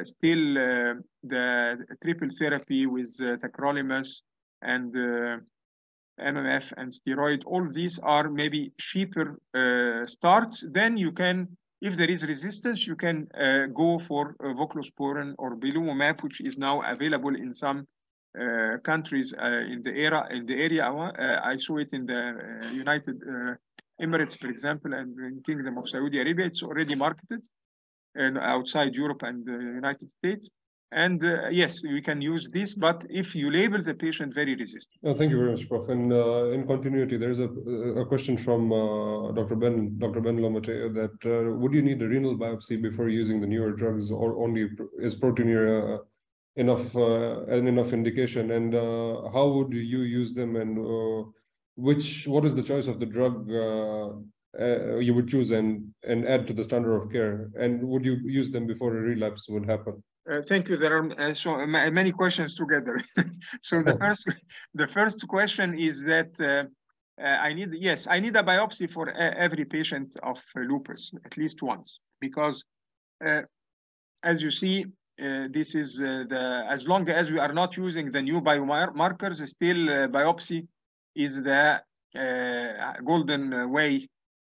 still the triple therapy with tacrolimus and MMF and steroid. All these are maybe cheaper starts. Then you can, if there is resistance, you can go for voclosporin or belimumab, which is now available in some countries in the area. I saw it in the United Emirates, for example, and in Kingdom of Saudi Arabia. It's already marketed, and outside Europe and the United States. And yes, we can use this, but if you label the patient very resistant. Oh, thank you very much, Prof. And in continuity, there is a question from Dr. Ben Lomateo that would you need a renal biopsy before using the newer drugs, or only is proteinuria enough indication, and how would you use them, and what is the choice of the drug you would choose and add to the standard of care, and would you use them before a relapse would happen? Thank you. There are so many questions together. So the first question is that I need a biopsy for every patient of lupus, at least once, because as you see, this is as long as we are not using the new biomarkers, still biopsy is the golden way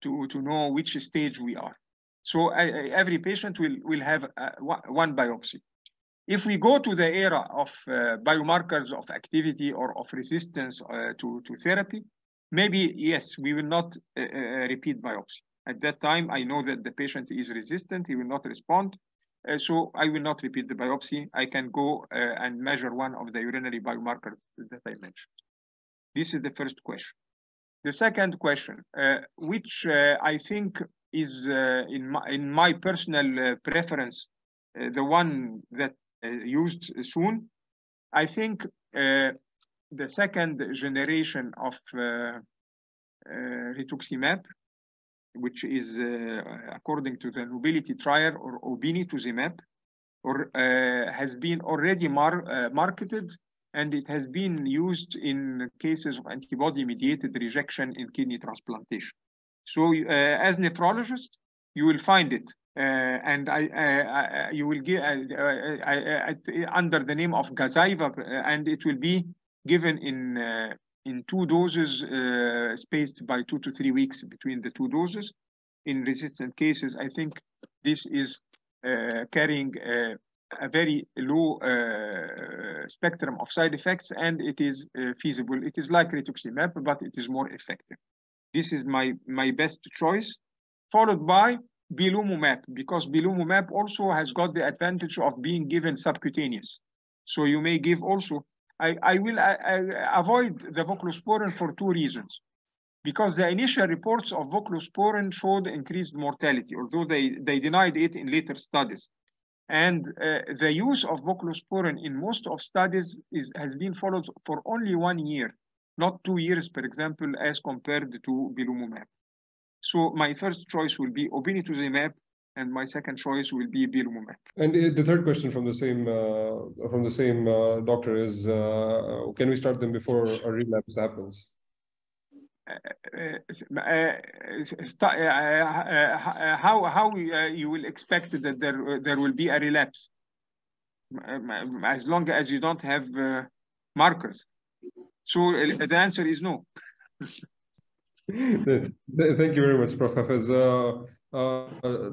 to know which stage we are. So every patient will have one biopsy. If we go to the era of biomarkers of activity or of resistance to therapy, maybe, yes, we will not repeat biopsy. At that time, I know that the patient is resistant, he will not respond. So I will not repeat the biopsy. I can go and measure one of the urinary biomarkers that I mentioned. This is the first question. The second question, which I think is in my personal preference, the one that used soon, I think the second generation of Rituximab, which is according to the Nobility trial, or Obinutuzumab, or has been already marketed, and it has been used in cases of antibody-mediated rejection in kidney transplantation. So as nephrologist, you will find it, and I you will get under the name of Gazyva, and it will be given in two doses, spaced by 2 to 3 weeks between the two doses. In resistant cases, I think this is carrying a very low spectrum of side effects, and it is feasible. It is like rituximab, but it is more effective. This is my best choice, followed by Belimumab, because Belimumab also has got the advantage of being given subcutaneous. So you may give also, I will avoid the voclosporin for two reasons. Because the initial reports of voclosporin showed increased mortality, although they denied it in later studies. And the use of voclosporin in most of studies has been followed for only 1 year, not 2 years, for example, as compared to Belimumab. So my first choice will be Obinutuzumab, and my second choice will be Belimumab. And the third question from the same doctor is, can we start them before a relapse happens? How you will expect that there will be a relapse? As long as you don't have markers. So the answer is no. Thank you very much, Prof. Hafez.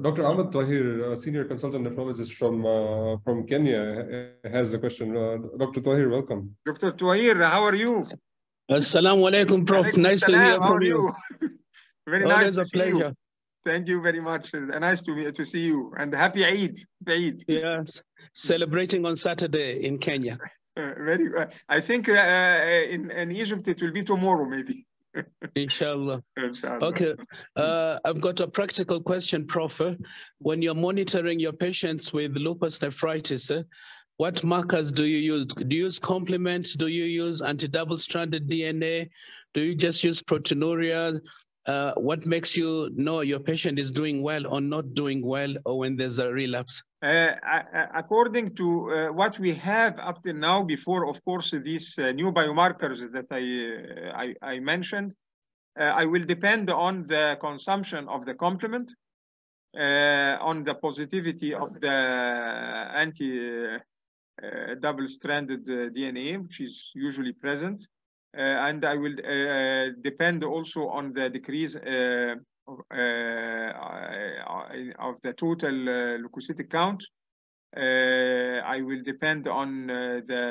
Dr. Ahmed Tawahir, a senior consultant nephrologist from Kenya, has a question. Dr. Tawahir, welcome. Dr. Tawahir, how are you? Assalamu alaikum, Prof. Alaikum nice salam. To hear from you. Very nice. Always to a see pleasure. You. Thank you very much. Nice to see you, and happy Eid. Eid. Yes, celebrating on Saturday in Kenya. Very. I think in Egypt it will be tomorrow, maybe. Inshallah. Inshallah. Okay, I've got a practical question, Prof. When you're monitoring your patients with lupus nephritis, what markers do you use? Do you use complement? Do you use anti-double-stranded DNA? Do you just use proteinuria? What makes you know your patient is doing well or not doing well, or when there's a relapse? According to what we have up to now, before, of course, these new biomarkers that I mentioned, I will depend on the consumption of the complement, on the positivity of the anti-double-stranded DNA, which is usually present. And I will depend also on the decrease of the total leukocytic count. I will depend on the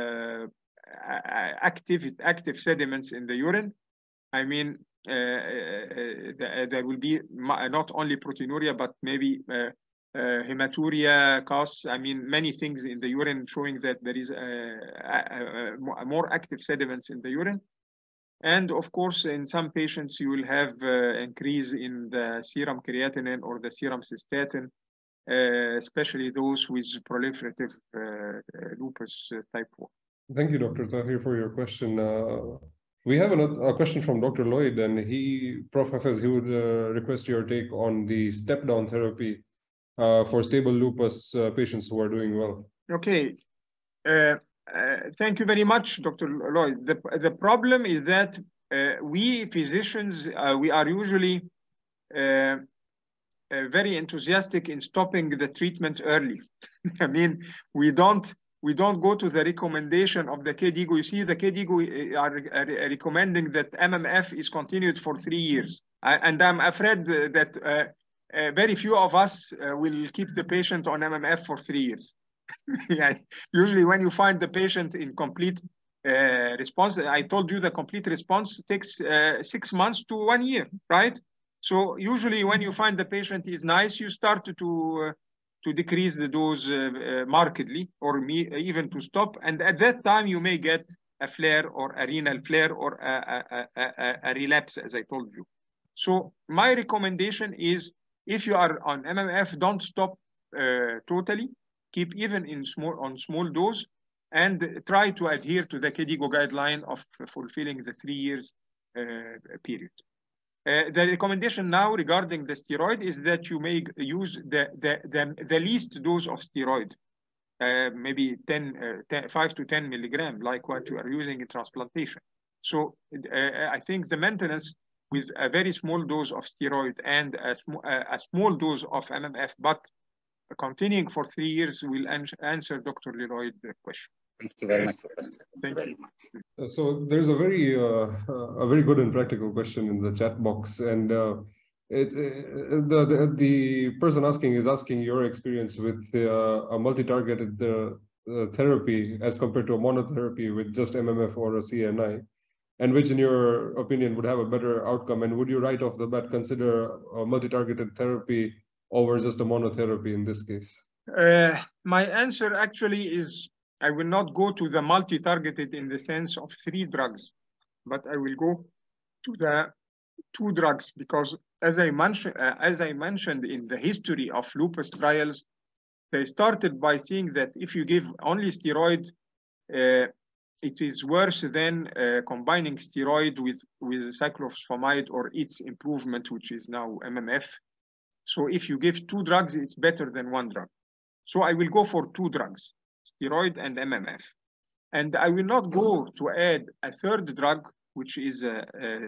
active sediments in the urine. I mean, there will be not only proteinuria, but maybe hematuria, cause, I mean, many things in the urine showing that there is more active sediments in the urine. And of course, in some patients, you will have increase in the serum creatinine or the serum cystatin, especially those with proliferative lupus type 4. Thank you, Dr. Tawahir, for your question. We have a question from Dr. Lloyd, and he, Prof. Hafez, he would request your take on the step-down therapy for stable lupus patients who are doing well. Okay, thank you very much, Dr. Lloyd. The problem is that we physicians, we are usually very enthusiastic in stopping the treatment early. I mean, we don't we don't go to the recommendation of the KDIGO. You see, the KDIGO are recommending that MMF is continued for 3 years. And I'm afraid that very few of us will keep the patient on MMF for 3 years. Yeah. Usually when you find the patient in complete response, I told you the complete response takes 6 months to 1 year, right? So usually when you find the patient is nice, you start to decrease the dose markedly or even to stop. And at that time, you may get a flare or a renal flare or a relapse, as I told you. So my recommendation is if you are on MMF, don't stop totally. Keep even in small dose and try to adhere to the KDIGO guideline of fulfilling the 3 years period. The recommendation now regarding the steroid is that you may use the least dose of steroid, maybe 5 to 10 milligram, like what you are using in transplantation. So I think the maintenance with a very small dose of steroid and a small dose of MMF, but continuing for 3 years will answer Dr. Lloyd's question. Thank you very much. Thank you. So there's a very good and practical question in the chat box, and the person asking is asking your experience with a multi-targeted therapy as compared to a monotherapy with just MMF or a CNI, and which in your opinion would have a better outcome, and would you right off the bat consider a multi-targeted therapy over just a monotherapy in this case? My answer actually is, I will not go to the multi-targeted in the sense of 3 drugs, but I will go to the 2 drugs because, as I mentioned in the history of lupus trials, they started by saying that if you give only steroid, it is worse than combining steroid with cyclophosphamide or its improvement, which is now MMF. So if you give 2 drugs, it's better than 1 drug. So I will go for 2 drugs. Steroid and MMF. And I will not go to add a 3rd drug, which is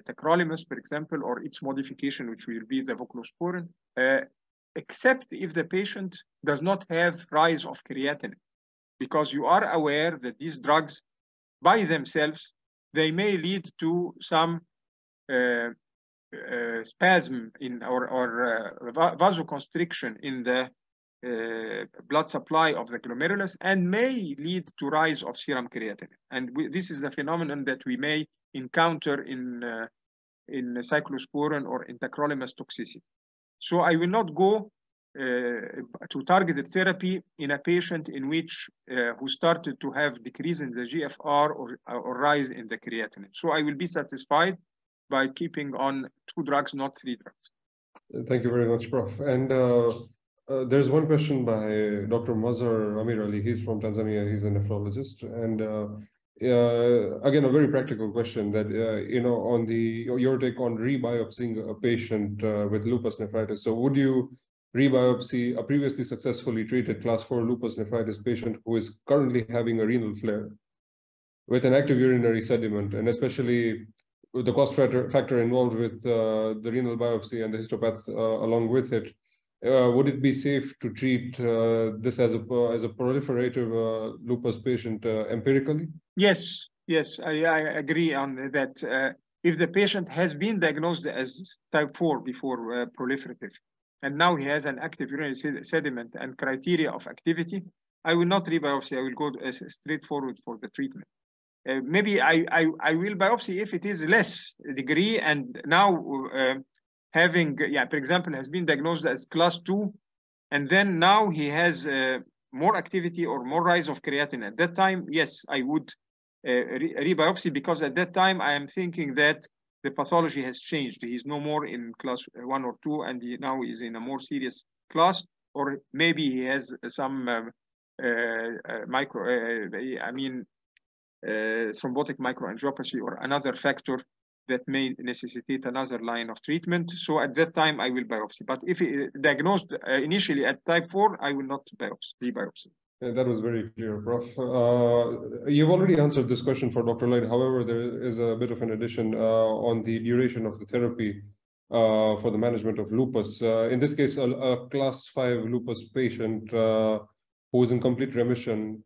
Tacrolimus, for example, or its modification, which will be the Voclosporin, except if the patient does not have rise of creatinine. Because you are aware that these drugs by themselves, they may lead to some spasm in or vasoconstriction in the blood supply of the glomerulus and may lead to rise of serum creatinine. And this is a phenomenon that we may encounter in cyclosporin or in tacrolimus toxicity. So I will not go to targeted therapy in a patient in which who started to have decrease in the GFR or rise in the creatinine. So I will be satisfied by keeping on 2 drugs, not 3 drugs. Thank you very much, Prof. And there's one question by Dr. Mazhar Amir Ali. He's from Tanzania. He's a nephrologist, and again, a very practical question that on your take on rebiopsying a patient with lupus nephritis. So, would you rebiopsy a previously successfully treated class 4 lupus nephritis patient who is currently having a renal flare with an active urinary sediment, and especially with the cost factor involved with the renal biopsy and the histopath along with it? Would it be safe to treat this as a proliferative lupus patient empirically? Yes, yes, I agree on that. If the patient has been diagnosed as type 4 before proliferative, and now he has an active urinary sediment and criteria of activity, I will not rebiopsy. I will go straightforward for the treatment. Maybe I will biopsy if it is less degree, and now having, for example, has been diagnosed as class 2, and then now he has more activity or more rise of creatinine. At that time, yes, I would rebiopsy, because at that time I am thinking that the pathology has changed. He's no more in class 1 or 2, and he now is in a more serious class, or maybe he has some thrombotic microangiopathy or another factor that may necessitate another line of treatment. So at that time, I will biopsy. But if diagnosed initially at type 4, I will not rebiopsy. Yeah, that was very clear, Prof. You've already answered this question for Dr. Lloyd. However, there is a bit of an addition on the duration of the therapy for the management of lupus. In this case, a class 5 lupus patient who is in complete remission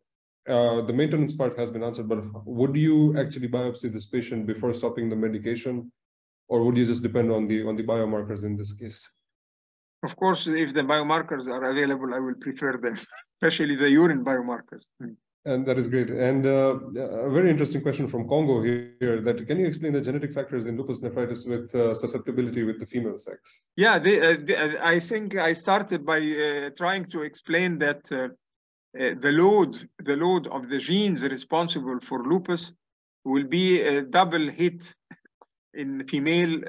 the maintenance part has been answered, but would you actually biopsy this patient before stopping the medication, or would you just depend on the biomarkers in this case? Of course, if the biomarkers are available, I will prefer them, especially the urine biomarkers. And that is great. And a very interesting question from Congo here, that can you explain the genetic factors in lupus nephritis with susceptibility with the female sex? Yeah, I think I started by trying to explain that the load of the genes responsible for lupus will be a double hit in female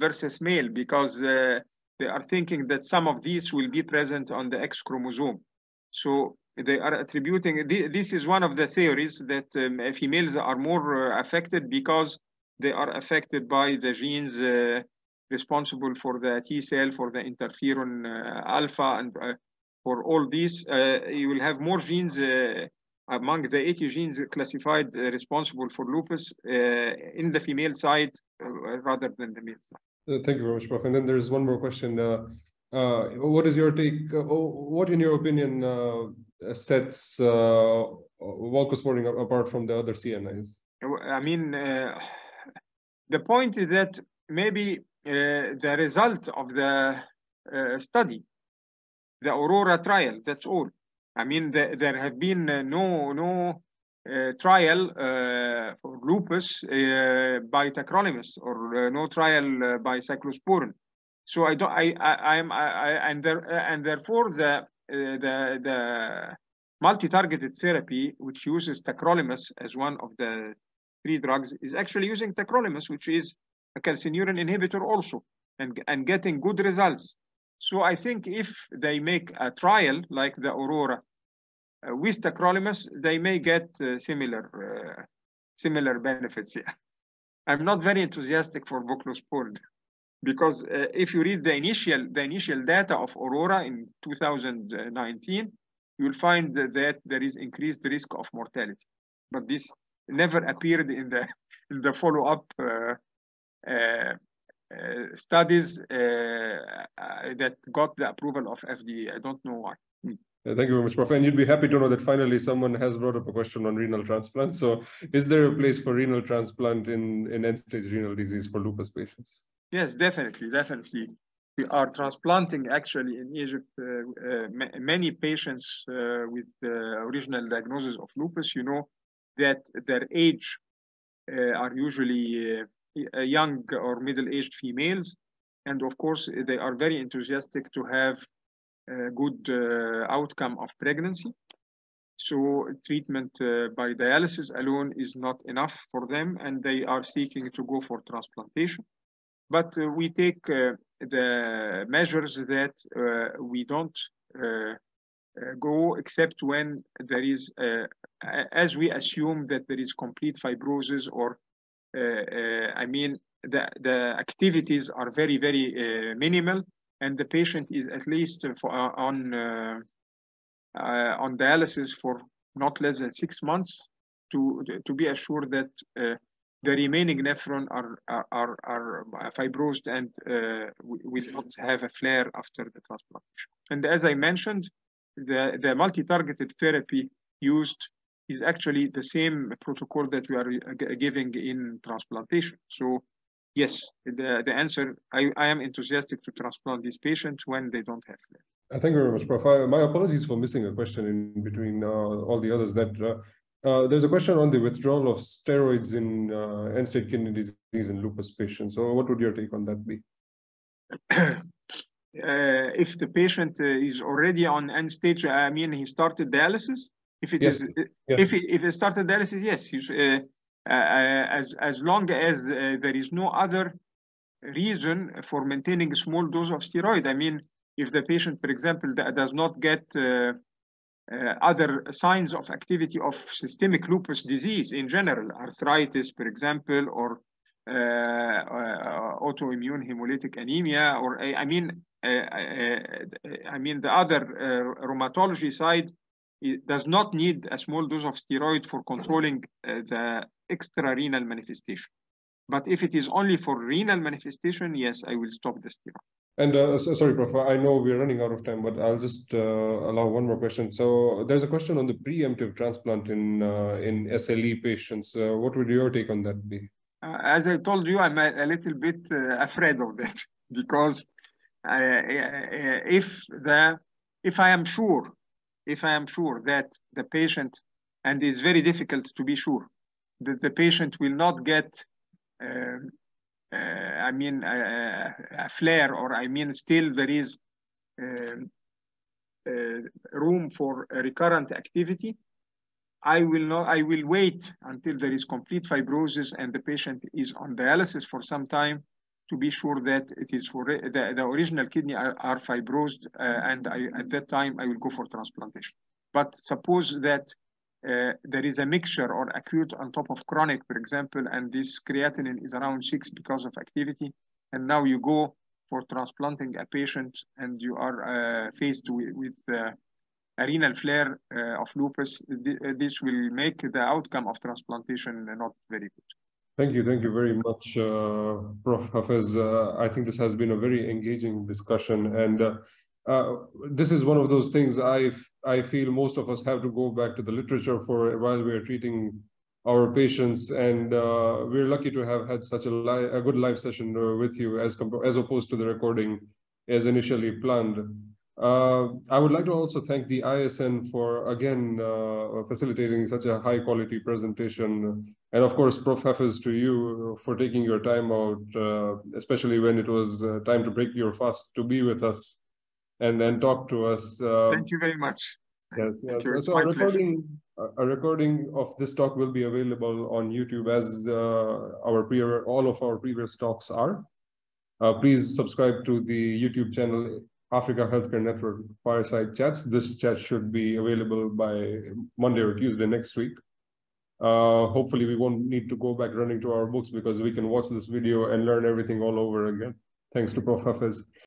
versus male, because they are thinking that some of these will be present on the X chromosome. So they are attributing, this is one of the theories, that females are more affected because they are affected by the genes responsible for the T cell, for the interferon alpha, and for all these. You will have more genes among the 80 genes classified responsible for lupus in the female side rather than the male side. Thank you very much, Prof. And then there's one more question. What is your take? What, in your opinion, sets voclosporin apart from the other CNIs? I mean, the point is that maybe the result of the study, the Aurora trial, that's all. I mean, there have been no trial for lupus by Tacrolimus, or no trial by cyclosporin. So I don't. And therefore the multi-targeted therapy, which uses tacrolimus as one of the three drugs, is actually using tacrolimus, which is a calcineurin inhibitor also, and getting good results. So I think if they make a trial like the Aurora with tacrolimus, they may get similar benefits. Yeah, I'm not very enthusiastic for voclosporin, because if you read the initial data of Aurora in 2019, you'll find that there is increased risk of mortality. But this never appeared in the follow-up studies that got the approval of FDA. I don't know why. Thank you very much, Prof. And you'd be happy to know that finally someone has brought up a question on renal transplant. So is there a place for renal transplant in end-stage renal disease for lupus patients? Yes, definitely, definitely. We are transplanting, actually, in Egypt, many patients with the original diagnosis of lupus. You know that their age are usually young or middle-aged females. And of course, they are very enthusiastic to have a good outcome of pregnancy. So treatment by dialysis alone is not enough for them, and they are seeking to go for transplantation. But we take the measures that we don't go except when there is, as we assume that there is complete fibrosis, or I mean, the activities are very, very minimal, and the patient is at least on dialysis for not less than 6 months to be assured that the remaining nephron are fibrosed and will not have a flare after the transplantation. And as I mentioned, the multi-targeted therapy used is actually the same protocol that we are giving in transplantation. So yes, the answer, I am enthusiastic to transplant these patients when they don't have flare. Thank you very much, Prof. My apologies for missing a question in between all the others that there's a question on the withdrawal of steroids in end-stage kidney disease in lupus patients. So what would your take on that be? If the patient is already on end-stage, I mean, he started dialysis? If it yes. is, yes. If it started dialysis, yes. As long as there is no other reason for maintaining a small dose of steroid. I mean, if the patient, for example, does not get other signs of activity of systemic lupus disease in general, arthritis, for example, or autoimmune hemolytic anemia, or I mean the other rheumatology side, it does not need a small dose of steroid for controlling the extrarenal manifestation. But if it is only for renal manifestation, yes, I will stop the steroid. And sorry, Prof, I know we're running out of time, but I'll just allow one more question. So there's a question on the preemptive transplant in SLE patients. What would your take on that be? As I told you, I'm a little bit afraid of that, because if I am sure that the patient, and it's very difficult to be sure that the patient will not get a flare, or still there is room for recurrent activity, I will wait until there is complete fibrosis and the patient is on dialysis for some time to be sure that it is for the original kidney are fibrosed, and at that time I will go for transplantation. But suppose that there is a mixture, or acute on top of chronic, for example, and this creatinine is around 6 because of activity, and now you go for transplanting a patient and you are faced with a renal flare of lupus. This will make the outcome of transplantation not very good. Thank you very much, Prof. Hafez. I think this has been a very engaging discussion, and this is one of those things I feel most of us have to go back to the literature for while we are treating our patients, and we're lucky to have had such a good live session with you as opposed to the recording as initially planned. I would like to also thank the ISN for again facilitating such a high quality presentation, and of course Prof. Hafez, to you for taking your time out, especially when it was time to break your fast to be with us and talk to us. Thank you very much. Yes, yes. So a recording of this talk will be available on YouTube, as all of our previous talks are. Please subscribe to the YouTube channel Africa Healthcare Network Fireside Chats. This chat should be available by Monday or Tuesday next week. Hopefully we won't need to go back running to our books, because we can watch this video and learn everything all over again. Thanks to Prof. Hafez.